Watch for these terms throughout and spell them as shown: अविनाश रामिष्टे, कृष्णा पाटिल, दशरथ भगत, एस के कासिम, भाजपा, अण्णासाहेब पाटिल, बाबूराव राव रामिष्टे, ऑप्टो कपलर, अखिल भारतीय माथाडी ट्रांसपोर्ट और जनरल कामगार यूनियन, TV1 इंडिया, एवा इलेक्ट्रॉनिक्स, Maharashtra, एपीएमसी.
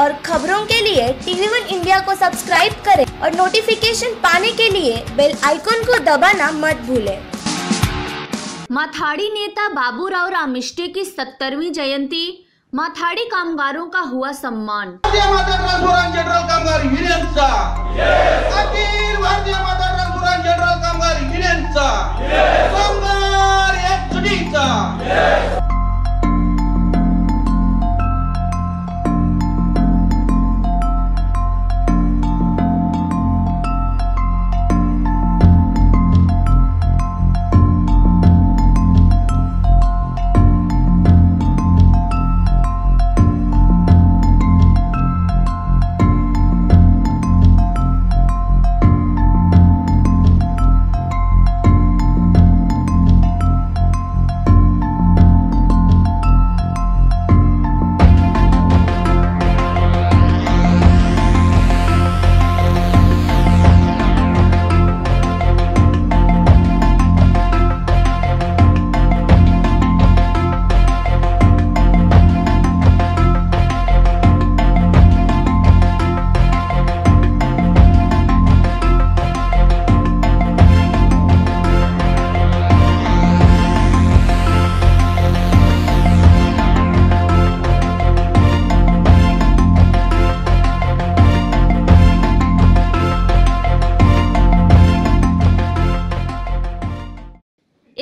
और खबरों के लिए TV1 इंडिया को सब्सक्राइब करें और नोटिफिकेशन पाने के लिए बेल आइकॉन को दबाना मत भूलें। माथाडी नेता बाबूराव राव रामिष्टे की 70वीं जयंती, माथाडी कामगारों का हुआ सम्मान।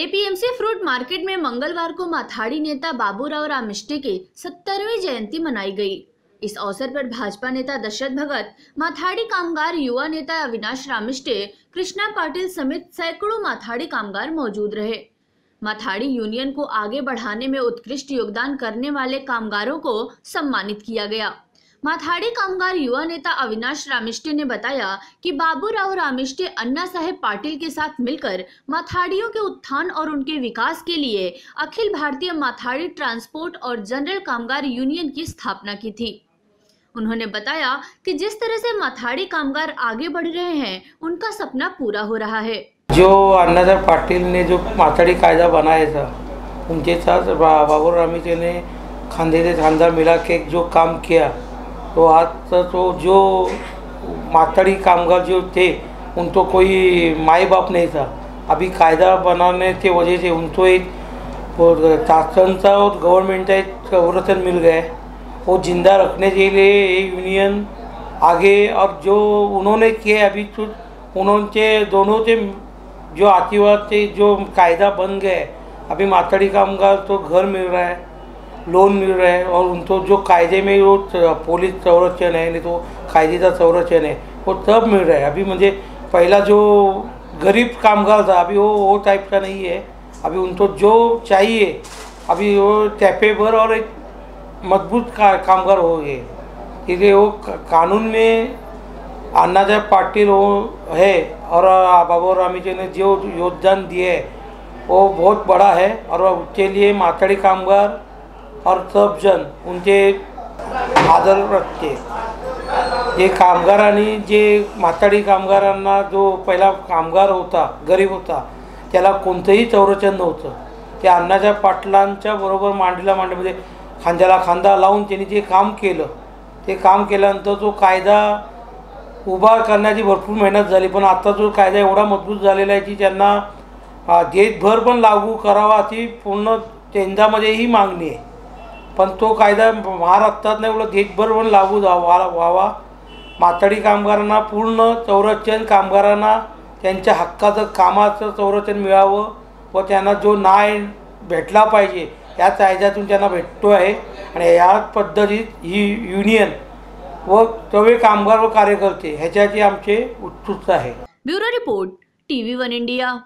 एपीएमसी फ्रूट मार्केट में मंगलवार को माथाडी नेता बाबूराव रामिष्टे की 70वीं जयंती मनाई गई। इस अवसर पर भाजपा नेता दशरथ भगत, माथाडी कामगार युवा नेता अविनाश रामिष्टे, कृष्णा पाटिल समेत सैकड़ों माथाडी कामगार मौजूद रहे। माथाडी यूनियन को आगे बढ़ाने में उत्कृष्ट योगदान करने वाले कामगारों को सम्मानित किया गया। माथाडी कामगार युवा नेता अविनाश रामिष्टे ने बताया कि बाबूराव रामिष्टे अण्णासाहेब पाटिल के साथ मिलकर माथाडियों के उत्थान और उनके विकास के लिए अखिल भारतीय माथाडी ट्रांसपोर्ट और जनरल कामगार यूनियन की स्थापना की थी। उन्होंने बताया कि जिस तरह से माथाडी कामगार आगे बढ़ रहे हैं, उनका सपना पूरा हो रहा है। जो अण्णासाहेब पाटिल ने जो माथाडी कायदा बनाया था, उनके साथ बाबूराव रामिष्टे ने खांधे से खांधा मिला के जो काम किया, तो आज तो जो माथाडी कामगार जो थे उनको कोई माई बाप नहीं था। अभी कायदा बनाने की वजह से उनको एक शासन का और गवर्नमेंट का एक संरक्षण मिल गया है। वो जिंदा रखने के लिए ये यूनियन आगे, और जो उन्होंने किए अभी कुछ उन्होंने दोनों से जो आशीर्वाद से जो कायदा बन गए, अभी माथाडी कामगार तो घर मिल रहा है, लोन मिल रहा है, और उनको जो कायदे में वो पोलिस संरक्षण है, नहीं तो कायदे का संरक्षण है, वो सब मिल रहा है। अभी मुझे पहला जो गरीब कामगार था, अभी वो टाइप का नहीं है। अभी उनको जो चाहिए, अभी वो कैपेबल और एक मजबूत कामगार हो गए। इसलिए वो कानून में अण्णासाहेब पाटिल वो है, और बाबूराव रामिष्टे ने जो योगदान दिए है वो बहुत बड़ा है, और उसके लिए माथाडी कामगार और सब जन उनके आदर रखते। जे कामगारांनी जे माथाडी कामगारांना जो पहिला कामगार होता, गरीब होता, त्याला कोणतेही संरक्षण नव्हतं, ते अण्णासाहेब पाटलांच्या बरोबर मांडीला मांडी म्हणजे खांद्याला खांदा लावून त्यांनी जे काम केलं, ते काम केल्यानंतर जो कायदा उभा करण्याची भरपूर मेहनत झाली, पण आता जो कायदा एवढा मजबूत झालेला आहे की त्यांना देशभर पण लागू करावा अशी पूर्ण केंद्रामध्ये ही मागणी आहे। पण तो कायदा महाराष्ट्रात नाही, उलट देशभर पण लागू व्हावा। माथाडी कामगारांना पूर्ण संरक्षण, कामगारांना त्यांच्या हक्काचं कामाचं संरक्षण मिळावं व त्यांना जो न्याय भेटला पाहिजे या कायद्यातून त्यांना भेटतो आहे। आणि या पद्धतीत ही युनियन व सर्व कामगार व कार्यकर्ते ह्याच्याची आमचे उत्सुकता आहे। Bureau report TV1 इंडिया।